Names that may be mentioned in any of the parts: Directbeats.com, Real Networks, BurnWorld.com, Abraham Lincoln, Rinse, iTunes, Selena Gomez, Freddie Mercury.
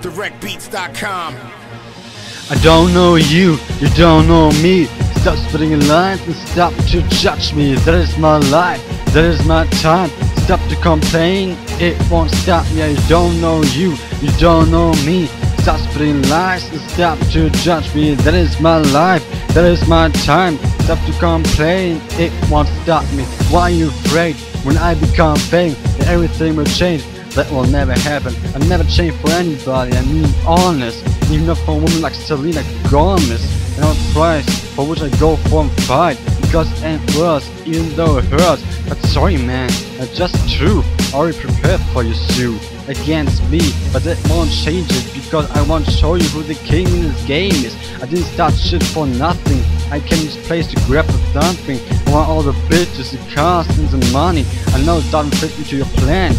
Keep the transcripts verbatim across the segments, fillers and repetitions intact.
Direct beats dot com. I don't know you, you don't know me. Stop spitting your lines and stop to judge me. That is my life, that is my time. Stop to complain, it won't stop me. I don't know you, you don't know me. Stop spitting lies and stop to judge me. That is my life, that is my time. Stop to complain, it won't stop me. Why are you afraid? When I become famous, everything will change. That will never happen. I never change for anybody, I mean honest. Even not for a woman like Selena Gomez. And on price for which I go for and fight. Because it ain't worse, even though it hurts. But sorry man, that's just true. I already prepared for your suit against me, but that won't change it. Because I won't show you who the king in this game is. I didn't start shit for nothing. I came to this place to grab for something. I want all the bitches, the cars and the money. I know it doesn't fit into your plan.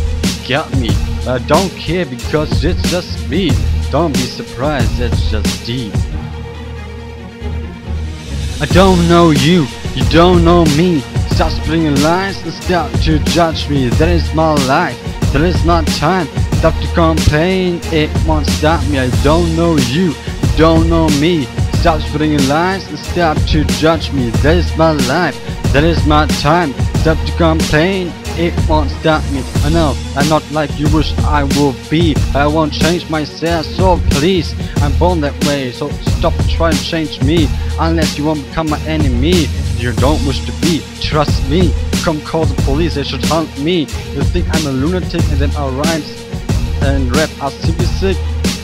Got me, but I don't care because it's just me. Don't be surprised, it's just deep. I don't know you, you don't know me. Stop spitting lies and stop to judge me. That is my life, that is my time. Stop to complain, it won't stop me. I don't know you, you don't know me. Stop spitting lies and stop to judge me. That is my life, that is my time. Stop to complain, it won't stop me. I know I'm not like you wish I would be. I won't change myself, so please. I'm born that way, so stop trying to change me. Unless you won't become my enemy, you don't wish to be. Trust me, come call the police, they should hunt me. You think I'm a lunatic and then our rhymes and rap are super sick?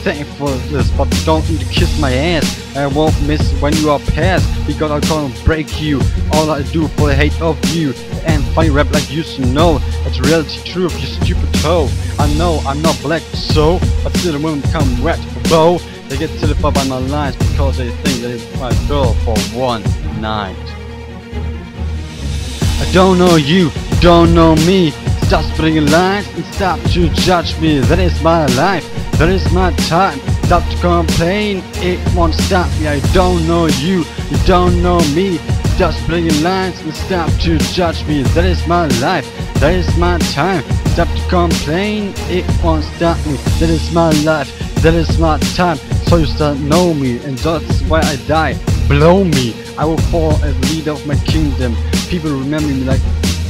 Thank you for this, but don't need to kiss my ass. I won't miss when you are past, because I'm gonna break you. All I do for the hate of you. And funny rap like you should know. That's reality truth, you stupid hoe. I know I'm not black, so but still the women come wet for bow. They get terrified by my lines because they think that it's my girl for one night. I don't know you, you don't know me. Stop spitting lies and stop to judge me. That is my life, that is my time. Stop to complain, it won't stop me. I don't know you, you don't know me. Stop spitting lies and stop to judge me. That is my life, that is my time. Stop to complain, it won't stop me. That is my life, that is my time. So you start know me, and that's why I die. Blow me, I will fall as leader of my kingdom. People remember me like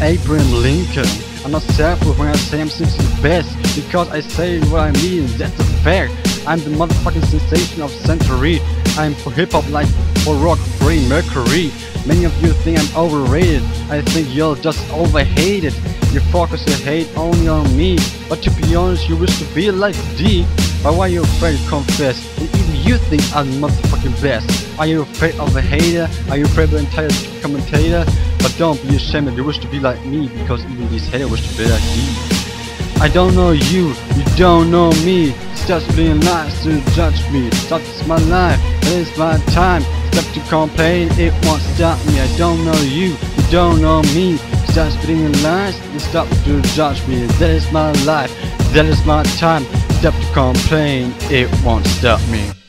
Abraham Lincoln. I'm not selfish when I say I'm simply the best, because I say what I mean, that's a fact. I'm the motherfucking sensation of the century. I'm for hip-hop like for rock, Freddie Mercury. Many of you think I'm overrated, I think you're just overhated. You focus your hate only on me, but to be honest you wish to be like D. But why are you afraid to confess? And even you think I'm the motherfucking best. Are you afraid of a hater? Are you afraid of an entire commentator? But don't be ashamed that you wish to be like me, because even these haters wish to be like me. I don't know you, you don't know me. Stop being lies to judge me. Stop, it's my life, that is my time. Stop to complain, it won't stop me. I don't know you, you don't know me. Stop spitting lies and stop to judge me. That is my life, that is my time. Stop to complain, it won't stop me.